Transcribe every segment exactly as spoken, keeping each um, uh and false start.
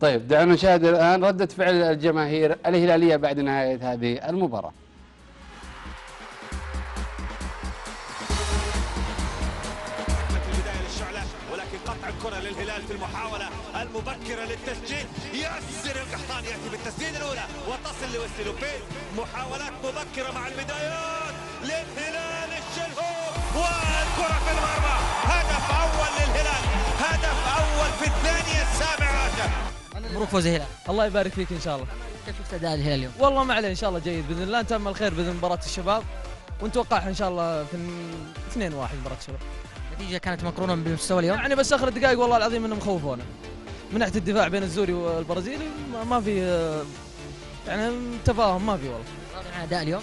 طيب دعونا نشاهد الآن ردة فعل الجماهير الهلالية بعد نهاية هذه المباراة. كرة للهلال في المحاولة المبكرة للتسجيل، ياسر القحطاني يأتي بالتسديدة الأولى وتصل لويس لوفيل، محاولات مبكرة مع البدايات للهلال الشلهوب والكرة في المرمى، هدف أول للهلال، هدف أول في الثانية السابعة. مبروك فوز الهلال، الله يبارك فيك إن شاء الله. كيف شفت أداء الهلال اليوم؟ والله ما عليه إن شاء الله جيد بإذن الله، نتمم الخير بإذن مباراة الشباب ونتوقعها إن شاء الله في اثنين واحد مباراة الشباب. النتيجة كانت مقرونة بالمستوى اليوم يعني، بس آخر الدقائق والله العظيم انهم خوفونا من ناحية الدفاع بين الزوري والبرازيلي، ما في يعني تفاهم، ما في والله. راضي عن أداء اليوم؟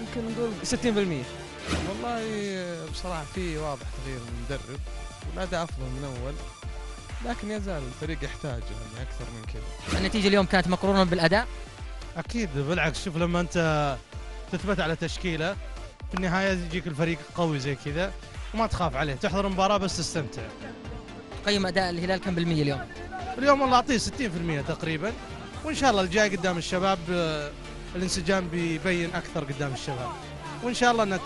يمكن نقول ستين بالمئة. والله بصراحة في واضح تغيير من المدرب والأداء أفضل من أول، لكن يزال الفريق يحتاج يعني أكثر من كذا. النتيجة اليوم كانت مقرونة بالأداء؟ أكيد بالعكس، شوف لما أنت تثبت على تشكيلة في النهاية يجيك الفريق قوي زي كذا وما تخاف عليه، تحضر المباراة بس تستمتع. قيم أداء الهلال كم بالمية اليوم؟ اليوم والله أعطيه ستين بالمئة تقريبا، وإن شاء الله الجاي قدام الشباب الانسجام بيبين أكثر قدام الشباب، وإن شاء الله أنها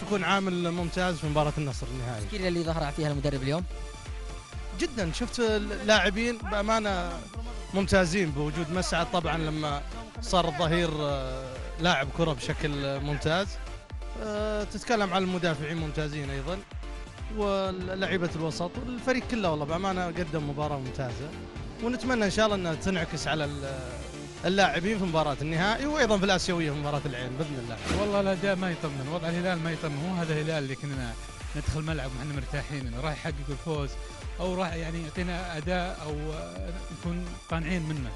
تكون عامل ممتاز في مباراة النصر النهائي. التشكيلة اللي ظهر فيها المدرب اليوم؟ جدا، شفت اللاعبين بأمانة ممتازين بوجود مسعد، طبعا لما صار الظهير لاعب كرة بشكل ممتاز. تتكلم عن المدافعين ممتازين ايضا ولاعيبه الوسط، الفريق كله والله بامانه قدم مباراه ممتازه، ونتمنى ان شاء الله انها تنعكس على اللاعبين في مباراه النهائي وايضا في الاسيويه في مباراه العين باذن الله. والله الاداء ما يطمن، وضع الهلال ما يطمن، مو هذا الهلال اللي كنا ندخل ملعب واحنا مرتاحين انه راح يحقق الفوز او راح يعني يعطينا اداء او نكون قانعين منه.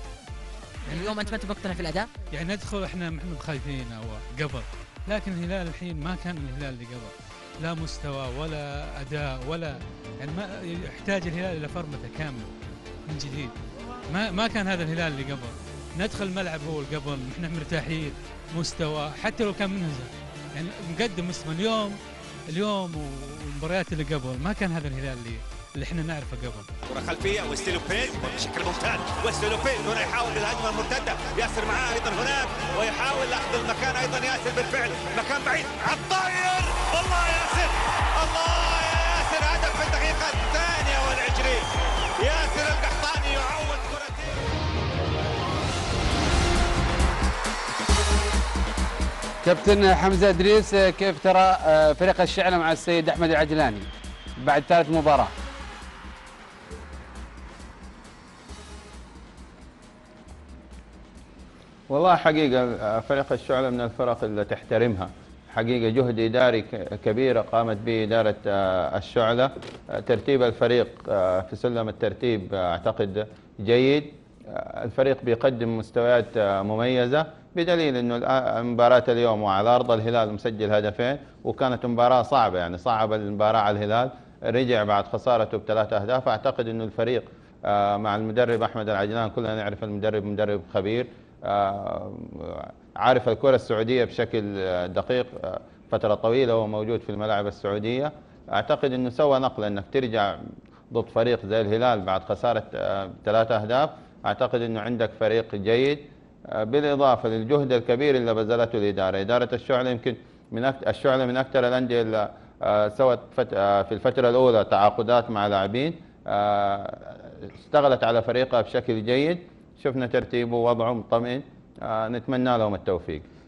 يعني اليوم انت ما انت مقتنع في الاداء؟ يعني ندخل احنا احنا خايفين او قبل، لكن الهلال الحين ما كان الهلال اللي قبل، لا مستوى ولا اداء ولا يعني، ما يحتاج الهلال الى فرمته كامله من جديد. ما ما كان هذا الهلال اللي قبل، ندخل الملعب هو اللي قبل احنا مرتاحين، مستوى حتى لو كان منهزم يعني مقدم اسمه اليوم اليوم والمباريات اللي قبل ما كان هذا الهلال اللي اللي احنا نعرفه قبل. كرة خلفية وستيلوبيل بشكل ممتاز، وستيلوبيل هنا يحاول بالهجمة المرتدة، ياسر معاه أيضا هناك ويحاول أخذ المكان أيضا ياسر بالفعل، مكان بعيد عالطاير، الله ياسر، الله يا ياسر، هدف في الدقيقة الثانية والعشرين، ياسر القحطاني يعوض كرتين. كابتن حمزة إدريس، كيف ترى فريق الشعلة مع السيد أحمد العجلاني بعد ثالث مباراة؟ والله حقيقة فريق الشعلة من الفرق اللي تحترمها، حقيقة جهد إداري كبير قامت به إدارة الشعلة، ترتيب الفريق في سلم الترتيب أعتقد جيد، الفريق بيقدم مستويات مميزة، بدليل أنه مباراة اليوم وعلى أرض الهلال مسجل هدفين، وكانت مباراة صعبة يعني صعب المباراة على الهلال، رجع بعد خسارته بثلاث أهداف. أعتقد أنه الفريق مع المدرب أحمد العجلان، كلنا نعرف المدرب مدرب خبير عارف الكرة السعودية بشكل دقيق، فترة طويلة هو موجود في الملاعب السعودية، أعتقد أنه سوى نقلة أنك ترجع ضد فريق زي الهلال بعد خسارة ثلاثة أهداف، أعتقد أنه عندك فريق جيد، بالإضافة للجهد الكبير اللي بذلته الإدارة. إدارة الشعلة يمكن من أكتر الشعلة من أكثر الأندية اللي سوت في الفترة الأولى تعاقدات مع لاعبين، اشتغلت على فريقها بشكل جيد، شفنا ترتيبه ووضعه مطمئن، آه نتمنى لهم التوفيق.